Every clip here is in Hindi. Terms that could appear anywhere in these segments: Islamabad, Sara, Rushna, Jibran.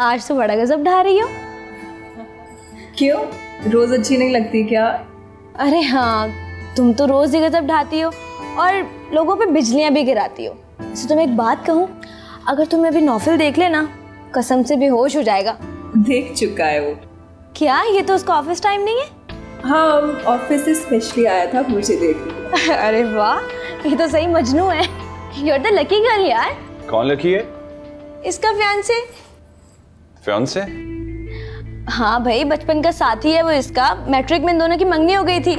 आज तो बड़ा गजब ढा रही हो। क्यों, रोज अच्छी नहीं लगती क्या? अरे हाँ, तुम तो रोज ही गजब ढाती हो और लोगों पे बिजलियां भी गिराती हो। इसे तुम्हें एक बात कहूँ, अगर तुम्हें अभी नॉवेल देख लेना, कसम से बेहोश हो जाएगा। देख चुका है वो। क्या, ये तो उसका ऑफिस टाइम नहीं है? हाँ, ऑफिस से स्पेशली आया था मुझे देखने। अरे वाह, ये तो सही मजनू है। You are the lucky girl यार। कौन लकी है? इसका फियांसे। फियांसे? हाँ भाई, बचपन का साथी है वो इसका। मैट्रिक में दोनों की मंगनी हो गई थी।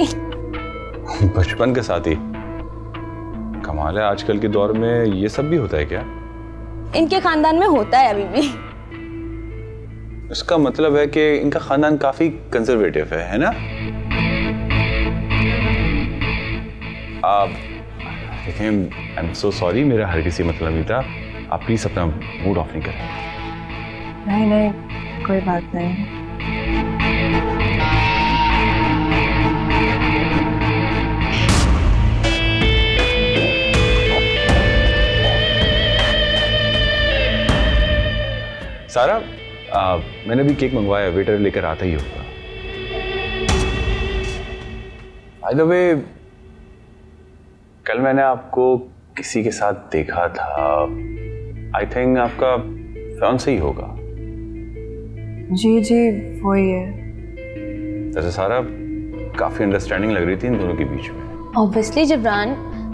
बचपन का साथी? कमाल है, आजकल के दौर में ये सब भी होता है क्या? इनके खानदान में होता है अभी भी। इसका मतलब है कि इनका खानदान काफी कंजर्वेटिव है ना? आई एम सो सॉरी, मेरा हर किसी मतलब नहीं था। आप प्लीज अपना मूड ऑफ नहीं करें। नहीं नहीं, कोई बात नहीं। सारा, मैंने भी केक मंगवाया, वेटर लेकर आता ही होगा। बाय द वे, कल मैंने आपको किसी के साथ देखा था। आई थिंक आपका फ्रांस ही होगा। जी जी, वो ही है। वैसे सारा, काफी अंडरस्टैंडिंग लग रही थी इन दोनों के बीच में। ऑब्वियसली जिब्रान,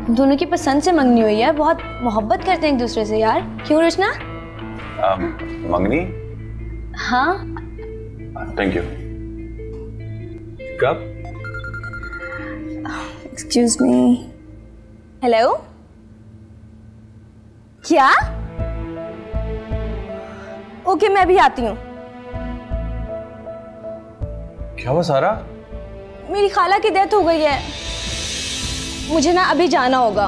दोनों की पसंद से मंगनी हुई है। बहुत मोहब्बत करते हैं एक दूसरे से यार। क्यों रुशना? मंगनी? हाँ। Thank you. कब? Excuse me. हेलो, क्या? ओके मैं अभी आती हूँ। क्या हुआ सारा? मेरी खाला की डेथ हो गई है, मुझे ना अभी जाना होगा।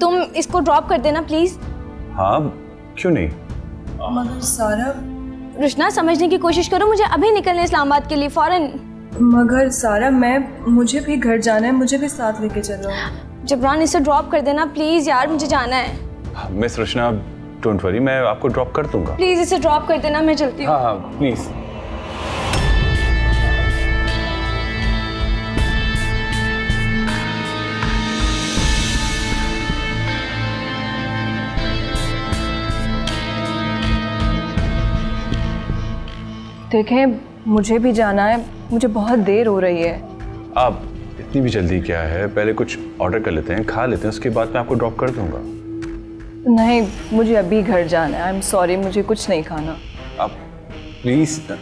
तुम इसको ड्रॉप कर देना प्लीज। हाँ, क्यों नहीं। मगर सारा। रुशना, समझने की कोशिश करो, मुझे अभी निकलना है इस्लामाबाद के लिए फौरन। मगर सारा, मुझे भी घर जाना है, मुझे भी साथ लेके चलो। जिब्रान, इसे ड्रॉप कर देना प्लीज यार, मुझे जाना है। मिस रुशना, डोंट वरी, मैं आपको ड्रॉप कर दूंगा। प्लीज इसे ड्रॉप कर देना, मैं चलती हूँ। हाँ प्लीज। देखें, मुझे भी जाना है, मुझे बहुत देर हो रही है। आप इतनी भी जल्दी क्या है, पहले कुछ ऑर्डर कर लेते हैं, खा लेते हैं, उसके बाद मैं आपको ड्रॉप कर दूंगा। नहीं, मुझे अभी घर जाना है। आई एम सॉरी, मुझे कुछ नहीं खाना। आप प्लीज।